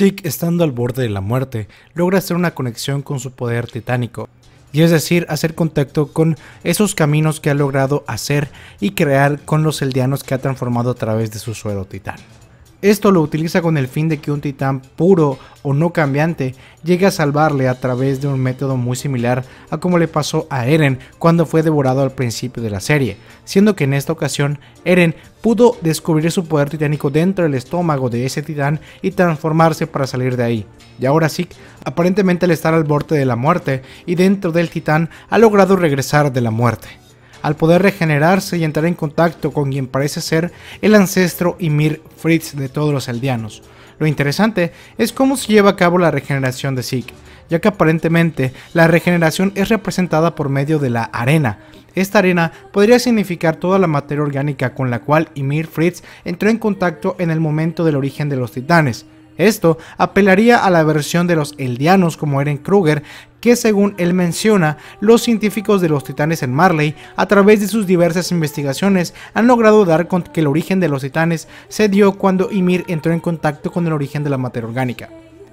Zeke, estando al borde de la muerte, logra hacer una conexión con su poder titánico, y es decir, hacer contacto con esos caminos que ha logrado hacer y crear con los Eldianos que ha transformado a través de su suero titán. Esto lo utiliza con el fin de que un titán puro o no cambiante llegue a salvarle a través de un método muy similar a como le pasó a Eren cuando fue devorado al principio de la serie, siendo que en esta ocasión Eren pudo descubrir su poder titánico dentro del estómago de ese titán y transformarse para salir de ahí. Y ahora Zeke, aparentemente al estar al borde de la muerte y dentro del titán, ha logrado regresar de la muerte, al poder regenerarse y entrar en contacto con quien parece ser el ancestro Ymir Fritz de todos los Eldianos. Lo interesante es cómo se lleva a cabo la regeneración de Zeke, ya que aparentemente la regeneración es representada por medio de la arena. Esta arena podría significar toda la materia orgánica con la cual Ymir Fritz entró en contacto en el momento del origen de los titanes. Esto apelaría a la versión de los Eldianos como Eren Kruger, que según él menciona, los científicos de los titanes en Marley, a través de sus diversas investigaciones, han logrado dar con que el origen de los titanes se dio cuando Ymir entró en contacto con el origen de la materia orgánica.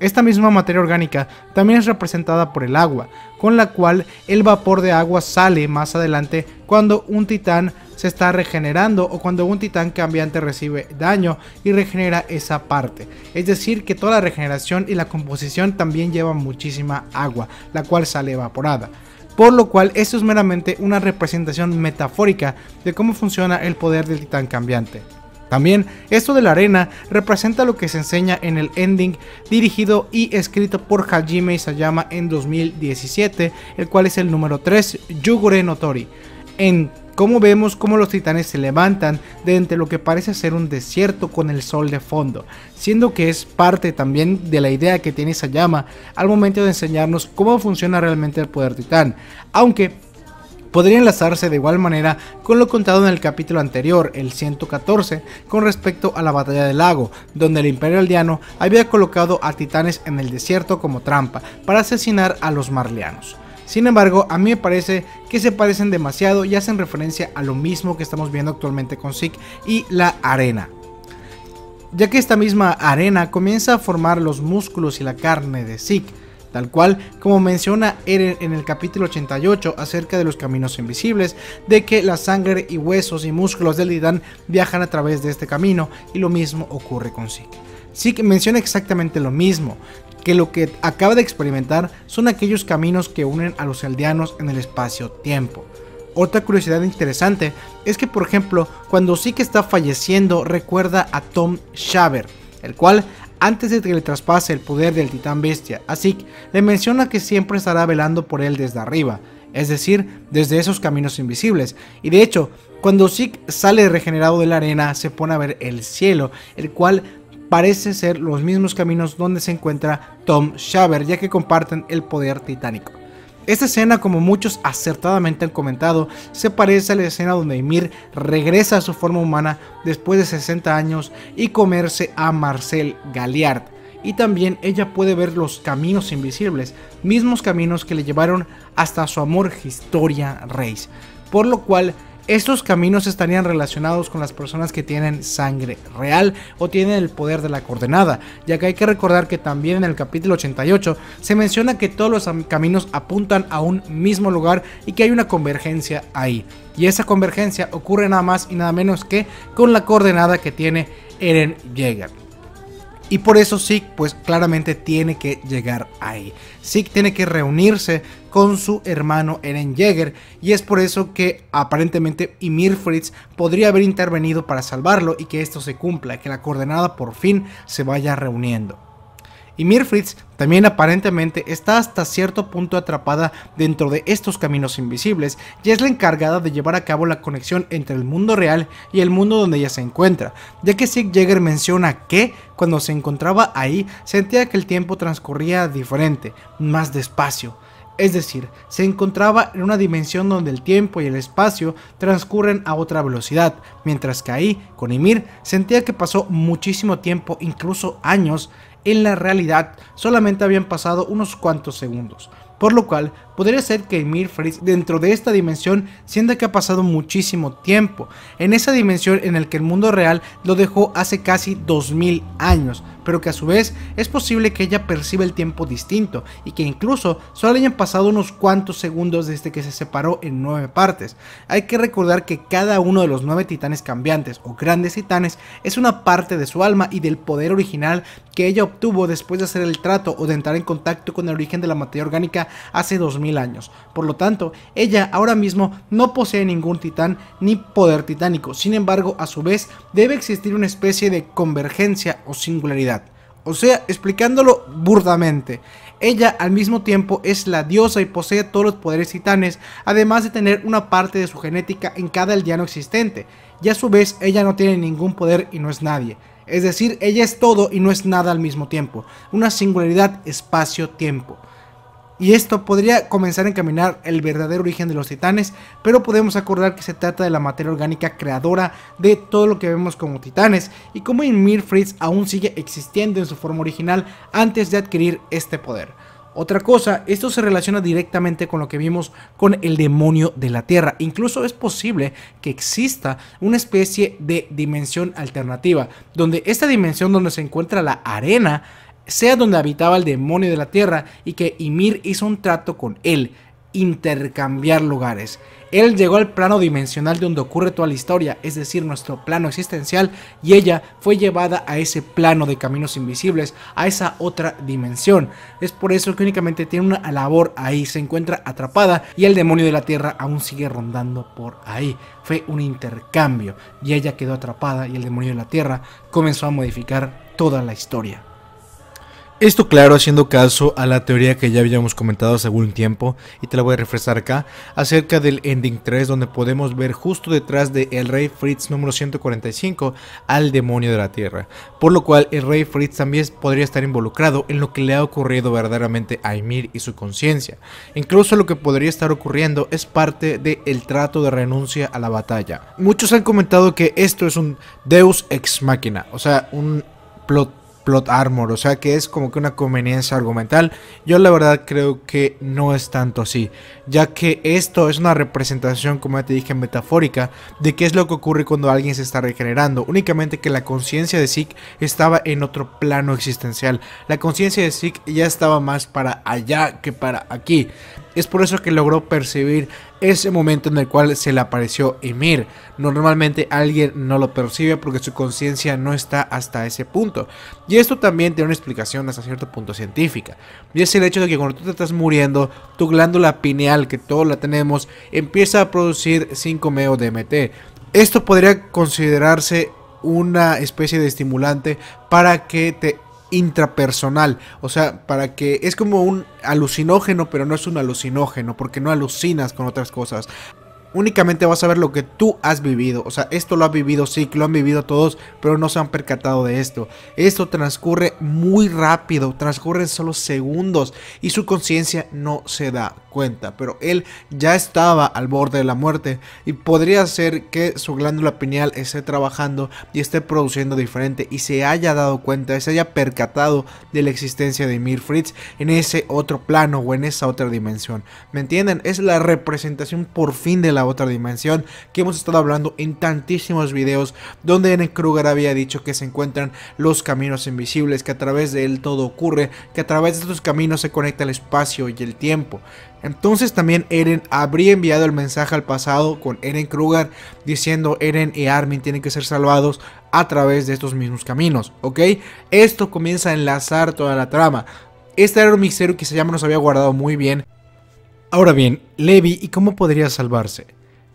Esta misma materia orgánica también es representada por el agua, con la cual el vapor de agua sale más adelante cuando un titán se está regenerando o cuando un titán cambiante recibe daño y regenera esa parte. Es decir, que toda la regeneración y la composición también lleva muchísima agua, la cual sale evaporada. Por lo cual esto es meramente una representación metafórica de cómo funciona el poder del titán cambiante. También, esto de la arena representa lo que se enseña en el ending dirigido y escrito por Hajime Isayama en 2017, el cual es el número 3, Yugure Notori, en cómo vemos cómo los titanes se levantan de entre lo que parece ser un desierto con el sol de fondo, siendo que es parte también de la idea que tiene Isayama al momento de enseñarnos cómo funciona realmente el poder titán, aunque podría enlazarse de igual manera con lo contado en el capítulo anterior, el 114, con respecto a la batalla del lago, donde el imperio eldiano había colocado a titanes en el desierto como trampa para asesinar a los marleanos. Sin embargo, a mí me parece que se parecen demasiado y hacen referencia a lo mismo que estamos viendo actualmente con Zeke y la arena, ya que esta misma arena comienza a formar los músculos y la carne de Zeke, tal cual como menciona Eren en el capítulo 88 acerca de los caminos invisibles, de que la sangre y huesos y músculos del titán viajan a través de este camino, y lo mismo ocurre con Zeke. Zeke menciona exactamente lo mismo, que lo que acaba de experimentar son aquellos caminos que unen a los Eldianos en el espacio-tiempo. Otra curiosidad interesante es que, por ejemplo, cuando Zeke está falleciendo recuerda a Tom Shaver, el cual, antes de que le traspase el poder del titán bestia, Zeke le menciona que siempre estará velando por él desde arriba, es decir, desde esos caminos invisibles. Y de hecho, cuando Zeke sale regenerado de la arena, se pone a ver el cielo, el cual parece ser los mismos caminos donde se encuentra Tom Shaver, ya que comparten el poder titánico. Esta escena, como muchos acertadamente han comentado, se parece a la escena donde Ymir regresa a su forma humana después de 60 años y comerse a Marcel Galliard. Y también ella puede ver los caminos invisibles, mismos caminos que le llevaron hasta su amor Historia Reis. Por lo cual, estos caminos estarían relacionados con las personas que tienen sangre real o tienen el poder de la coordenada, ya que hay que recordar que también en el capítulo 88 se menciona que todos los caminos apuntan a un mismo lugar y que hay una convergencia ahí, y esa convergencia ocurre nada más y nada menos que con la coordenada que tiene Eren Jaeger. Y por eso Zeke pues claramente tiene que llegar ahí. Zeke tiene que reunirse con su hermano Eren Jaeger, y es por eso que aparentemente Ymir Fritz podría haber intervenido para salvarlo y que esto se cumpla, que la coordenada por fin se vaya reuniendo. Ymir Fritz también aparentemente está hasta cierto punto atrapada dentro de estos caminos invisibles y es la encargada de llevar a cabo la conexión entre el mundo real y el mundo donde ella se encuentra, ya que Zeke Jaeger menciona que cuando se encontraba ahí sentía que el tiempo transcurría diferente, más despacio. Es decir, se encontraba en una dimensión donde el tiempo y el espacio transcurren a otra velocidad, mientras que ahí, con Ymir, sentía que pasó muchísimo tiempo, incluso años. En la realidad, solamente habían pasado unos cuantos segundos, por lo cual podría ser que Ymir Fritz dentro de esta dimensión sienta que ha pasado muchísimo tiempo, en esa dimensión en la que el mundo real lo dejó hace casi 2000 años, pero que a su vez es posible que ella perciba el tiempo distinto y que incluso solo hayan pasado unos cuantos segundos desde que se separó en 9 partes. Hay que recordar que cada uno de los 9 titanes cambiantes o grandes titanes es una parte de su alma y del poder original que ella obtuvo después de hacer el trato o de entrar en contacto con el origen de la materia orgánica hace 2000 años. Por lo tanto, ella ahora mismo no posee ningún titán ni poder titánico. Sin embargo, a su vez, debe existir una especie de convergencia o singularidad. O sea, explicándolo burdamente, ella al mismo tiempo es la diosa y posee todos los poderes titanes, además de tener una parte de su genética en cada eldiano existente, y a su vez ella no tiene ningún poder y no es nadie. Es decir, ella es todo y no es nada al mismo tiempo, una singularidad espacio-tiempo. Y esto podría comenzar a encaminar el verdadero origen de los titanes, pero podemos acordar que se trata de la materia orgánica creadora de todo lo que vemos como titanes, y como Ymir Fritz aún sigue existiendo en su forma original antes de adquirir este poder. Otra cosa, esto se relaciona directamente con lo que vimos con el demonio de la tierra. Incluso es posible que exista una especie de dimensión alternativa, donde esta dimensión donde se encuentra la arena sea donde habitaba el demonio de la tierra y que Ymir hizo un trato con él, intercambiar lugares. Él llegó al plano dimensional donde ocurre toda la historia, es decir, nuestro plano existencial, y ella fue llevada a ese plano de caminos invisibles, a esa otra dimensión. Es por eso que únicamente tiene una labor ahí, se encuentra atrapada y el demonio de la tierra aún sigue rondando por ahí. Fue un intercambio y ella quedó atrapada y el demonio de la tierra comenzó a modificar toda la historia. Esto, claro, haciendo caso a la teoría que ya habíamos comentado hace algún tiempo, y te la voy a refrescar acá, acerca del Ending 3, donde podemos ver justo detrás de el Rey Fritz número 145 al demonio de la tierra, por lo cual el Rey Fritz también podría estar involucrado en lo que le ha ocurrido verdaderamente a Ymir y su conciencia. Incluso lo que podría estar ocurriendo es parte del trato de renuncia a la batalla. Muchos han comentado que esto es un Deus Ex Machina, o sea, un plot armor, o sea que es como que una conveniencia argumental. Yo la verdad creo que no es tanto así, ya que esto es una representación, como ya te dije, metafórica de qué es lo que ocurre cuando alguien se está regenerando, únicamente que la conciencia de Zeke estaba en otro plano existencial. La conciencia de Zeke ya estaba más para allá que para aquí. Es por eso que logró percibir ese momento en el cual se le apareció Ymir. Normalmente alguien no lo percibe porque su conciencia no está hasta ese punto. Y esto también tiene una explicación hasta cierto punto científica. Y es el hecho de que cuando tú te estás muriendo, tu glándula pineal, que todos la tenemos, empieza a producir 5-MeO-DMT. Esto podría considerarse una especie de estimulante para que te intrapersonal, o sea, para que es como un alucinógeno, pero no es un alucinógeno, porque no alucinas con otras cosas. Únicamente vas a ver lo que tú has vivido, o sea, esto lo ha vivido Zeke, lo han vivido todos, pero no se han percatado de esto. Esto transcurre muy rápido, transcurren solo segundos y su conciencia no se da cuenta, pero él ya estaba al borde de la muerte y podría ser que su glándula pineal esté trabajando y esté produciendo diferente y se haya dado cuenta, se haya percatado de la existencia de Ymir Fritz en ese otro plano o en esa otra dimensión, ¿me entienden? Es la representación por fin de la otra dimensión que hemos estado hablando en tantísimos videos, donde Eren Kruger había dicho que se encuentran los caminos invisibles, que a través de él todo ocurre, que a través de estos caminos se conecta el espacio y el tiempo. Entonces también Eren habría enviado el mensaje al pasado con Eren Kruger diciendo Eren y Armin tienen que ser salvados a través de estos mismos caminos, ¿ok? Esto comienza a enlazar toda la trama. Este era un misterio que Isayama nos había guardado muy bien. Ahora bien, Levi, ¿y cómo podría salvarse?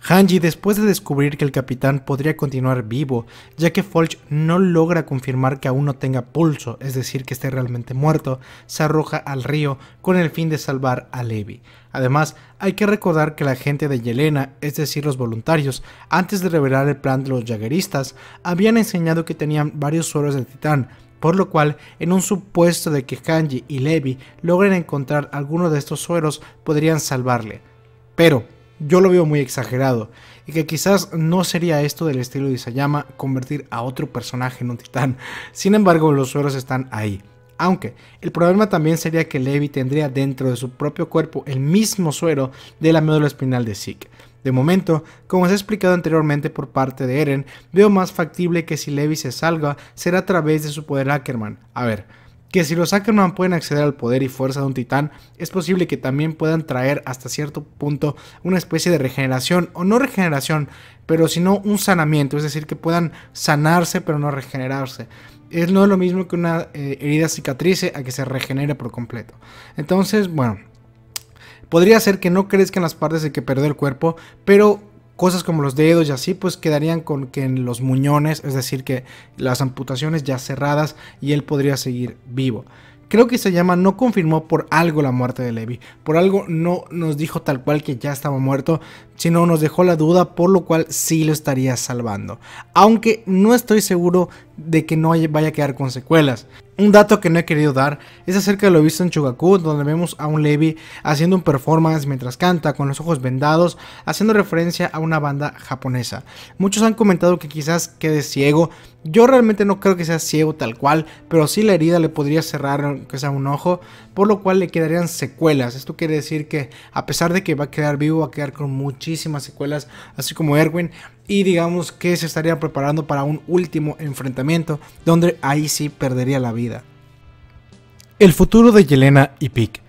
Hange, después de descubrir que el capitán podría continuar vivo, ya que Fulch no logra confirmar que aún no tenga pulso, es decir, que esté realmente muerto, se arroja al río con el fin de salvar a Levi. Además, hay que recordar que la gente de Yelena, es decir, los voluntarios, antes de revelar el plan de los jaegeristas, habían enseñado que tenían varios sueros del titán, por lo cual, en un supuesto de que Hange y Levi logren encontrar alguno de estos sueros, podrían salvarle. Pero yo lo veo muy exagerado, y que quizás no sería esto del estilo de Isayama convertir a otro personaje en un titán. Sin embargo, los sueros están ahí. Aunque el problema también sería que Levi tendría dentro de su propio cuerpo el mismo suero de la médula espinal de Zeke. De momento, como se ha explicado anteriormente por parte de Eren, veo más factible que si Levi se salga será a través de su poder Ackerman. A ver, que si los Ackerman pueden acceder al poder y fuerza de un titán, es posible que también puedan traer hasta cierto punto una especie de regeneración, o no regeneración, pero sino un sanamiento, es decir, que puedan sanarse pero no regenerarse. Es no lo mismo que una herida cicatrice a que se regenere por completo. Entonces, bueno, podría ser que no crezcan las partes de que perdió el cuerpo, pero cosas como los dedos y así pues quedarían con que en los muñones, es decir que las amputaciones ya cerradas, y él podría seguir vivo. Creo que Isayama no confirmó por algo la muerte de Levi, por algo no nos dijo tal cual que ya estaba muerto, sino nos dejó la duda, por lo cual sí lo estaría salvando, aunque no estoy seguro de que no vaya a quedar con secuelas. Un dato que no he querido dar es acerca de lo visto en Chugaku, donde vemos a un Levi haciendo un performance mientras canta, con los ojos vendados, haciendo referencia a una banda japonesa. Muchos han comentado que quizás quede ciego. Yo realmente no creo que sea ciego tal cual, pero sí la herida le podría cerrar, aunque sea un ojo, por lo cual le quedarían secuelas. Esto quiere decir que a pesar de que va a quedar vivo, va a quedar con muchísimas secuelas, así como Erwin, y digamos que se estaría preparando para un último enfrentamiento, donde ahí sí perdería la vida. El futuro de Yelena y Pic.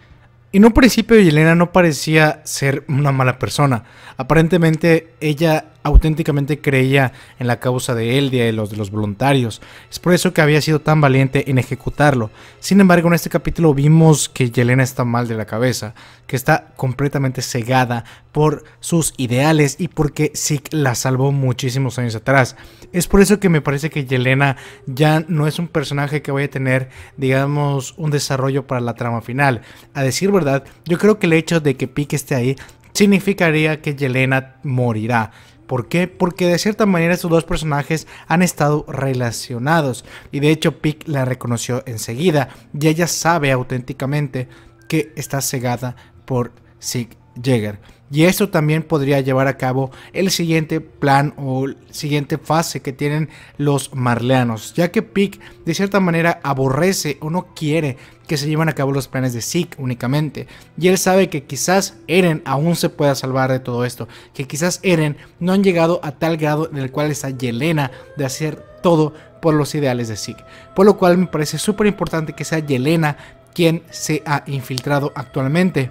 En un principio Yelena no parecía ser una mala persona. Aparentemente ella auténticamente creía en la causa de Eldia y de los voluntarios. Es por eso que había sido tan valiente en ejecutarlo. Sin embargo, en este capítulo vimos que Yelena está mal de la cabeza, que está completamente cegada por sus ideales y porque Zeke la salvó muchísimos años atrás. Es por eso que me parece que Yelena ya no es un personaje que vaya a tener, digamos, un desarrollo para la trama final. A decir verdad, yo creo que el hecho de que Pic esté ahí significaría que Yelena morirá. ¿Por qué? Porque de cierta manera estos dos personajes han estado relacionados, y de hecho Pic la reconoció enseguida y ella sabe auténticamente que está cegada por Zeke Jaeger. Y esto también podría llevar a cabo el siguiente plan o siguiente fase que tienen los marleanos, ya que Pic de cierta manera aborrece o no quiere que se lleven a cabo los planes de Zeke únicamente, y él sabe que quizás Eren aún se pueda salvar de todo esto, que quizás Eren no han llegado a tal grado en el cual está Yelena de hacer todo por los ideales de Zeke, por lo cual me parece súper importante que sea Yelena quien se ha infiltrado actualmente.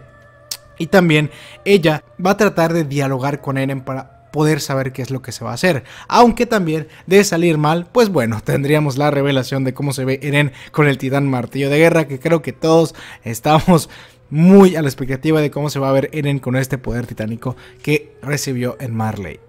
Y también ella va a tratar de dialogar con Eren para poder saber qué es lo que se va a hacer. Aunque también de salir mal, pues bueno, tendríamos la revelación de cómo se ve Eren con el titán martillo de guerra, que creo que todos estamos muy a la expectativa de cómo se va a ver Eren con este poder titánico que recibió en Marley.